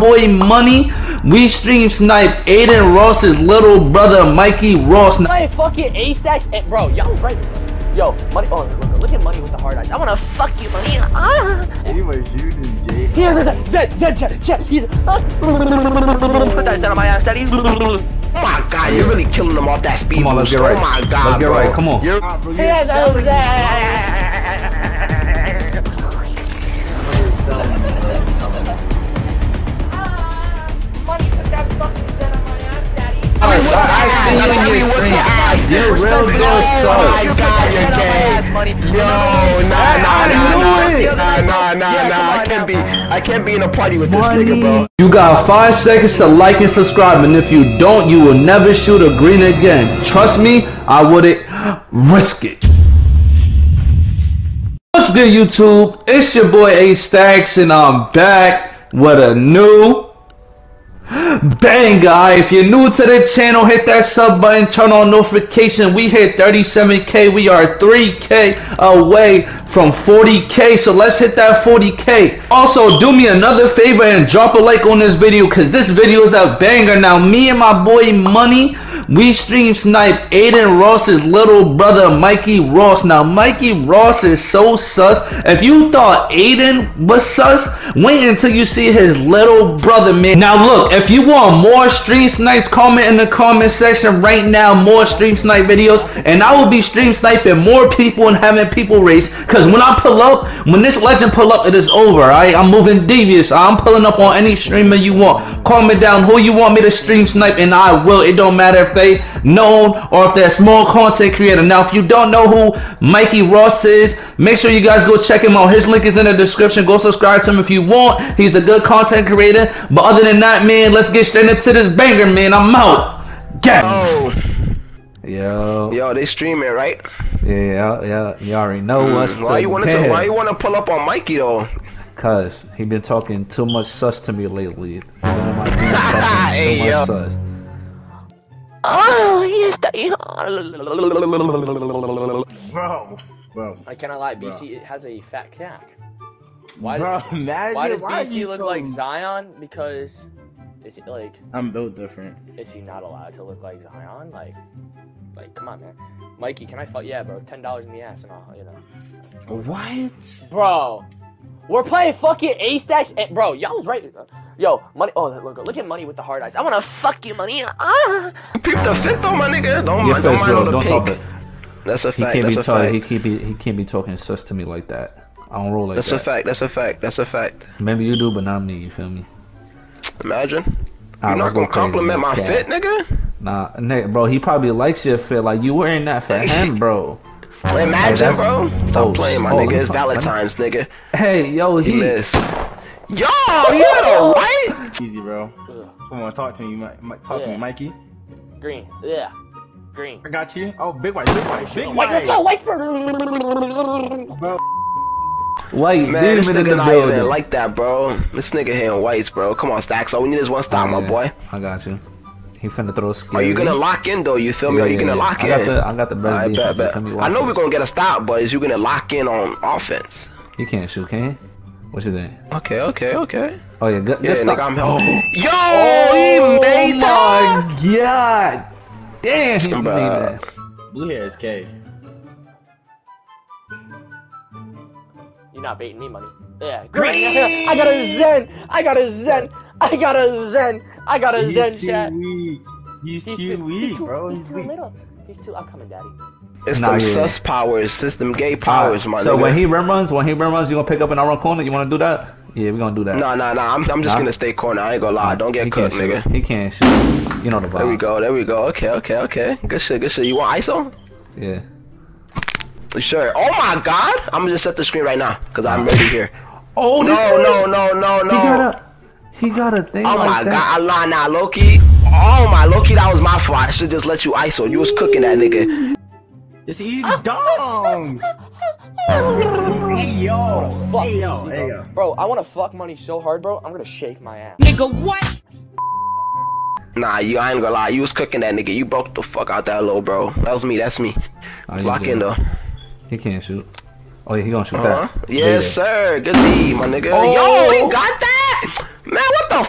Boy Money, we stream snipe Adin Ross's little brother Mikey Ross. My fucking A-Stacks, bro, y'all right. Yo, Money, oh look at Money with the hard eyes. I wanna fuck you, Money. Anyways, you just gay. Here's that. He's put that set on my ass, daddy. Oh my god, you're really killing them off that speed. Come on, let's get right. Oh my god, let's get right. Come on. You're real good, so. Oh my god, you're gay. Nah. I can't be in a party with this nigga, bro. You got 5 seconds to like and subscribe, and if you don't, you will never shoot a green again. Trust me, I wouldn't risk it. What's good, YouTube? It's your boy A-Stacks, and I'm back with a new Bang, guy. If you're new to the channel, hit that sub button, turn on notification. We hit 37k. We are 3k away from 40k, so let's hit that 40k. Also, do me another favor and drop a like on this video, because this video is a banger. Now, me and my boy Money, we stream snipe Adin Ross's little brother Mikey Ross. Now, Mikey Ross is so sus. If you thought Adin was sus, wait until you see his little brother, man. Now look, if you want more stream snipes, comment in the comment section right now, more stream snipe videos, and I will be stream sniping more people and having people race, because when I pull up, when this legend pull up, it is over. Alright, I'm moving devious. I'm pulling up on any streamer you want. Comment down who you want me to stream snipe, and I will. It don't matter if they known or if they're a small content creator. Now, if you don't know who Mikey Ross is, make sure you guys go check him out. His link is in the description. Go subscribe to him if you want. He's a good content creator. But other than that, man, let's get straight into this banger, man. I'm out. Get. Yo, they stream it, right? Yeah. You already know what's why you wanna pull up on Mikey though? Cause he been talking too much sus to me lately. Too much sus. Oh, yes, bro. I cannot lie, BC has a fat cack. Why does BC look like Zion? Because is it like I'm built different? Is he not allowed to look like Zion? Like, come on, man. Mikey, can I fuck? Yeah, bro. $10 in the ass and all, you know. What? Bro, we're playing fucking A-Stacks, bro. Y'all was right. Yo, Money. Oh, look at Money with the hard eyes. I wanna fuck you, Money. Peep the fifth though, my nigga. Don't mind the pink. That's a fact. That's a fact. He can't be talking sus to me like that. I don't roll like that. That's a fact. Maybe you do, but not me. You feel me? Imagine. You're not gonna compliment my fit, nigga. Nah, nigga, bro. He probably likes your fit. Like you wearing that for him, bro. Imagine, like, bro. Stop playing, my nigga. It's Valentine's, nigga. Hey, yo, he missed. Yo, you alright? Easy, bro. Come on, talk to me. Talk to me, Mikey. Green. Yeah. Green. I got you. Oh, big white. Let's go, white. Bro. White, man, this nigga not even like that, bro. This nigga here in whites, bro. Come on, Stacks. All we need is one stop, my boy. I got you. He finna throw a skill. Are you gonna lock in though? You feel me? Are you gonna lock in? I got the best defense. Bet. I know we're gonna get a stop, but is you gonna lock in on offense? You can't shoot, can you? What you think? Okay. Oh yeah, good stop. Nigga, I'm Yo, he made that. My god, damn, he made that. Blue hair is K. You're not baiting me, Money. Yeah, green. I got a Zen. He's chat. He's too weak, bro. He's too little. He's too upcoming, daddy. It's them sus powers. It's them gay powers, my nigga. So when he rim runs, you gonna pick up in our own corner? You wanna do that? Yeah, we gonna do that. Nah. I'm just gonna stay corner. I ain't gonna lie. Don't get cooked, nigga. He can't shoot. You know the vibes. There we go. Okay. Good shit. You want ISO? Yeah. Sure. Oh my god! I'm gonna just set the screen right now, cause I'm ready here. Oh no! He got a thing. Oh my god! I lied now, Loki. Oh my Loki, that was my fault. I should just let you ISO. You was cooking that nigga. Just eating dongs. Hey yo! Bro, I wanna fuck Money so hard, bro. I'm gonna shake my ass. Nigga, what? Nah, I ain't gonna lie. You was cooking that nigga. You broke the fuck out that low, bro. That was me. That's me. Lock in though. He can't shoot. Oh yeah, he gonna shoot that. Yes, sir. Good D, my nigga. Oh. Yo, he got that? Man, what the f***?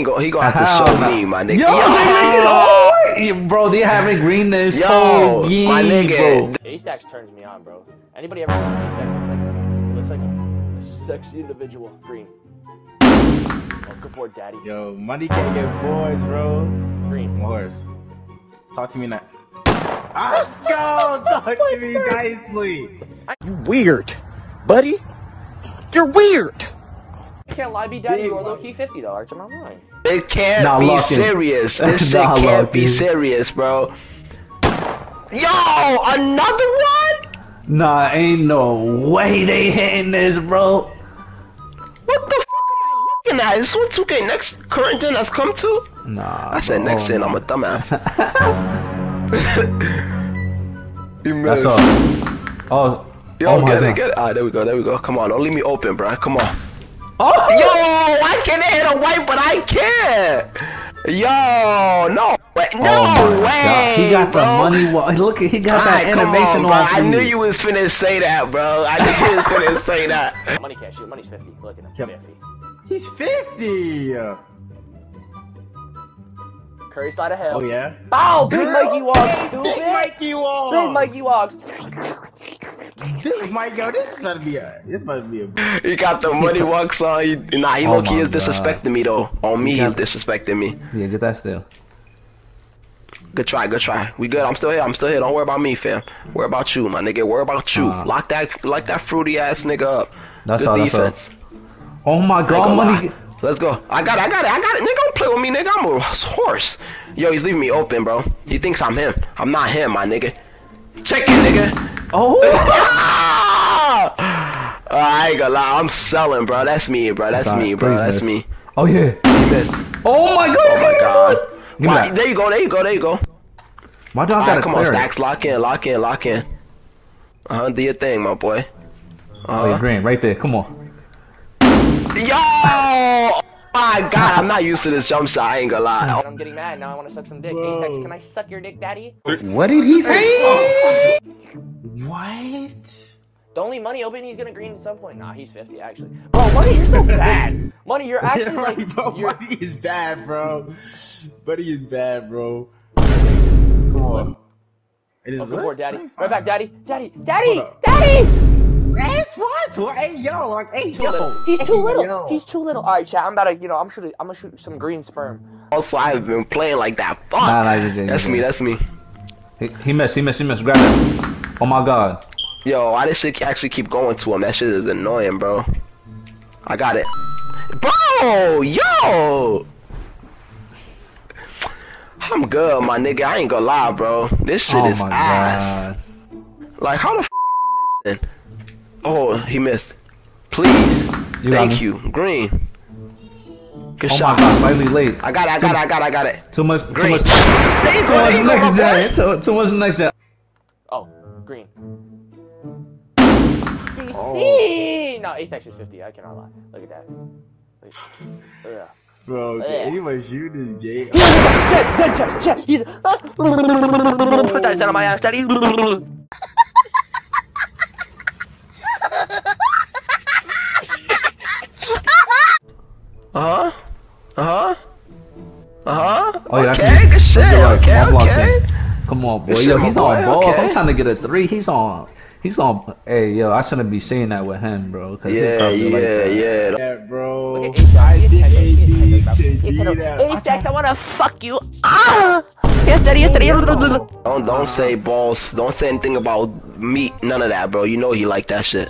he gonna have to show me, my nigga. Yo, they make it all right. Bro, they haven't green this whole game, my nigga. A-Stacks turns me on, bro. Anybody ever seen A-Stacks? Looks like a sexy individual. Green. Welcome aboard, daddy. Yo, money can't get boys, bro. Green. Morris. Talk to me now. Let's go! Talk to me nicely. You weird, buddy. You're weird. You can't lie, be daddy. You are low key 50 though. I'm not lying. It can't be serious. This shit can't be serious, bro. Yo, another one? Nah, ain't no way they hitting this, bro. What the fuck am I looking at? Is this what 2K next current gen has come to? Nah. I said next gen. I'm a dumbass. That's all. Oh, yo, get it. Ah, there we go, Come on, don't leave me open, bro. Come on. Oh, yo, I can't hit a white, but I can't. Yo, no, wait, no way. God. He got the money. Look, he got that animation on. I knew you was finna say that, bro. I knew you was finna say that. Money can't shoot. Money's 50. Look at him. Yep. 50. He's 50. Curry slide ahead. Oh yeah. Bow, big Mikey walks. This might go. This might be a. He got the money walks on. Nah, he low key is disrespecting me though. On me, he's disrespecting me. Yeah, get that still. Good try, We good. I'm still here. Don't worry about me, fam. Worry about you, my nigga. Worry about you. Lock that fruity ass nigga up. That's good defense. Oh my god, money. Let's go. I got it. Nigga, don't play with me, nigga. I'm a horse. Yo, he's leaving me open, bro. He thinks I'm him. I'm not him, my nigga. Check it, nigga. Oh. I ain't gonna lie. I'm selling, bro. That's me, bro. That's me. Oh, yeah. He missed. Oh, my God. Why, there you go. My dog got a clear. Come on, Stacks. Lock in. Lock in. Do your thing, my boy. Oh, you're green. Right there. Come on. Yo! Oh my god, I'm not used to this jump shot, I ain't gonna lie. I'm getting mad now, I wanna suck some dick. A-Stacks, can I suck your dick, daddy? What did he say? What? Don't leave Money open, he's gonna green at some point. Nah, he's 50 actually. Bro, Money, you're so bad. Money, you're actually like... Bro, Money is bad, bro. Come on. It is left, daddy. Right back, daddy. Daddy! What? Hey yo, He's too little. He's too little. All right, chat. I'm about to, I'm gonna shoot some green sperm. Also, I've been playing like that. Fuck. That's me. He missed. Grab it. Oh my god. Yo, why this shit actually keep going to him? That shit is annoying, bro. I got it. Bro, yo. I'm good, my nigga. I ain't gonna lie, bro. This shit is ass. Like, how the f am I missing? Oh, he missed. Please. Thank you. Green. Good shot. Oh my god, slightly late. I got it. Too much next gen. Oh, green. BC! No, A-Stacks is 50. I cannot lie. Look at that. Yeah. Bro, he was shooting this game. He's put that set on my ass, daddy. Okay, good shit. Okay. Come on, boy. Yo, he's on balls. Okay. I'm trying to get a three. He's on. Hey, yo, I shouldn't be saying that with him, bro. Cause yeah, bro. I did AD. That. I wanna fuck you. Ah. Don't say balls. Don't say anything about meat. None of that, bro. You know he like that shit.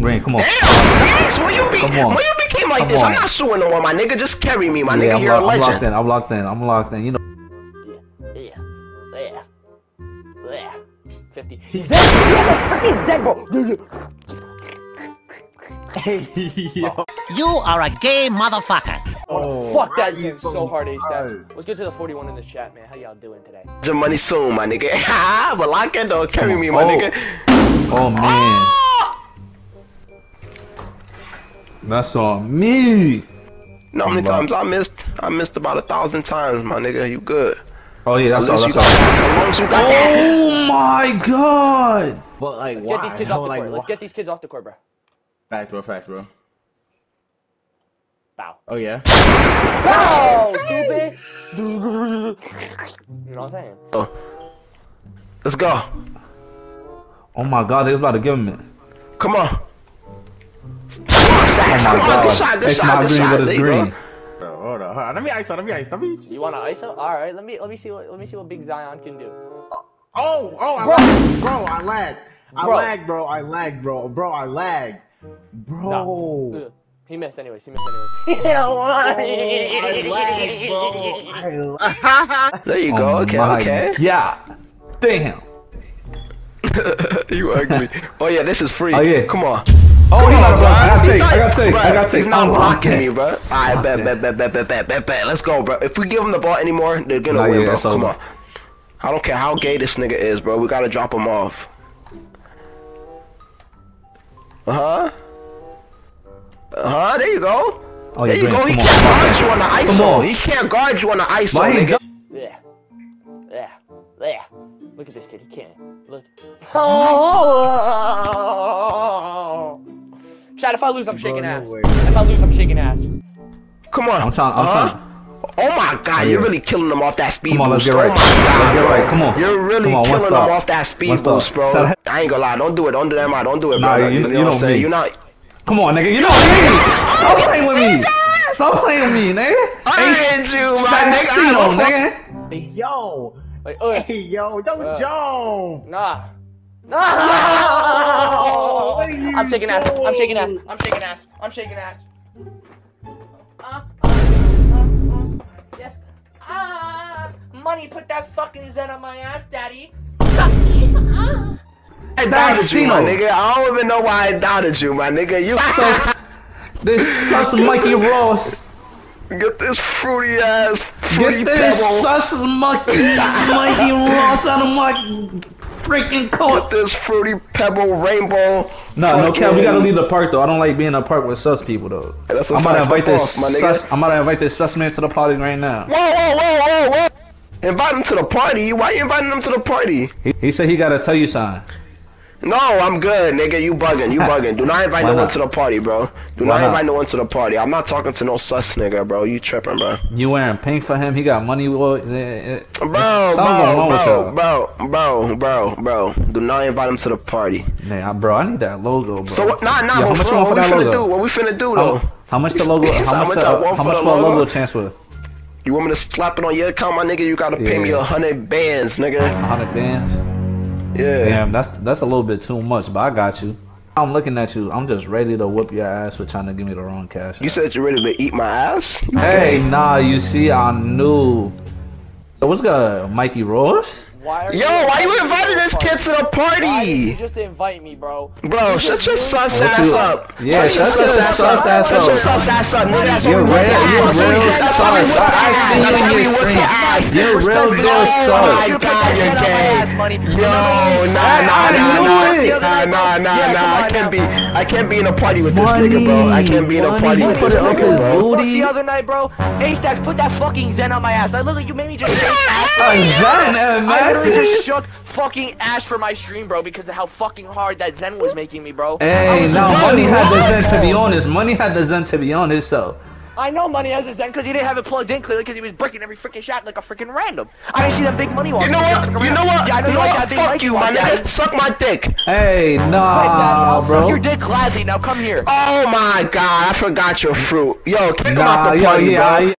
Rain, come on. Damn, Stacks, when you became like this, I'm not suing no one, my nigga. Just carry me, my nigga. You're a legend. I'm locked in. You know. Yeah. 50. Zen, bro. You are a gay motherfucker. Oh, fuck that game so hard, A-Stacks. Let's get to the 41 in the chat, man. How y'all doing today? Your money soon, my nigga. But lock in, though. Carry me, my nigga. Oh man. That's on me. No, how many times I missed? I missed about 1,000 times, my nigga. You good? Oh yeah, that's all. Oh my god! But like, Let's get these kids off the court, bro. Facts, bro. Bow. Oh yeah. No, stupid. You know what I'm saying? Oh. Let's go. Oh my God, they was about to give him it. Come on. Oh my God. Good shot. There you go. Hold on, let me ice up. You wanna ice up? All right, let me see what Big Zion can do. I lagged, bro. No. He missed anyways. I lagged, bro. There you go. Okay. Yeah. Damn. You ugly. Oh yeah, this is free. Oh yeah. Come on. Oh, I gotta take. He's not blocking me, bro. Alright, bet. Let's go, bro. If we give him the ball anymore, they're gonna win, bro. Come on. I don't care how gay this nigga is, bro. We gotta drop him off. There you go. Oh, there you go. He can't guard you on the ISO. Yeah. Look at this kid. He can't. Look. Oh! Chad, if I lose, I'm shaking ass. Come on. I'm trying. Oh my God, you're really killing them off that speed boost. Let's get right. Come on. You're really killing them off that speed boost, bro. I ain't gonna lie. Don't do it. Don't do that, bro. You know what I'm saying? You're not. Come on, nigga. You know what I mean? Stop playing with me. Nigga. I hate you, my nigga. Yo. Hey, yo. Don't jump. Nah. I'm shaking ass. Money, put that fucking Zen on my ass, daddy. I doubted you, my nigga. I don't even know why I doubted you, my nigga. You suck. This sus Mikey Ross. Get this fruity ass. Mikey Ross out of my freaking court. Get this fruity pebble rainbow. No cap. We gotta leave the park though. I don't like being in a park with sus people though. I'm about to invite this sus man to the party right now. Whoa. Invite him to the party? Why you inviting him to the party? He said he gotta tell you something. No, I'm good, nigga. You bugging. Do not invite no one to the party, bro. Do not invite no one to the party. I'm not talking to no sus nigga, bro. You tripping, bro. You wearing pink for him? He got money. Bro. Do not invite him to the party. Nah, bro. I need that logo, bro. So what? Nah, bro. What we finna do, though? How much for a logo transfer? You want me to slap it on your account, my nigga? You gotta pay me 100 bands, nigga. 100 bands? Yeah. Damn, that's a little bit too much, but I got you. I'm looking at you. I'm just ready to whoop your ass for trying to give me the wrong cash. You said you're ready to eat my ass? Hey, nah, you see, I knew. What's good, Mikey Ross? Yo, why you invited this kid to the party? Why did you just invite me, bro? Bro, shut your sus ass up. Yeah, shut your sus ass up. You're real sus. You're real sus. Oh my God, you're gay. Yo, nah. I can't be in a party with this nigga, bro. What the other night, bro? A-Stacks, put that fucking Zen on my ass. I look like you made me just Zen, man. I literally just shook fucking ass for my stream, bro, because of how fucking hard that Zen was making me, bro. Hey, no, Money had the Zen to be honest. So I know Money has his Zen because he didn't have it plugged in clearly because he was breaking every freaking shot like a freaking random. I didn't see that big Money walk. You know what? Yeah, I know you like that big Money. Fuck you, my nigga. Suck my dick. Hey, nah, I'll bro. Suck your dick gladly. Now come here. Oh my God, I forgot your fruit. Yo, kick him out the party, bro.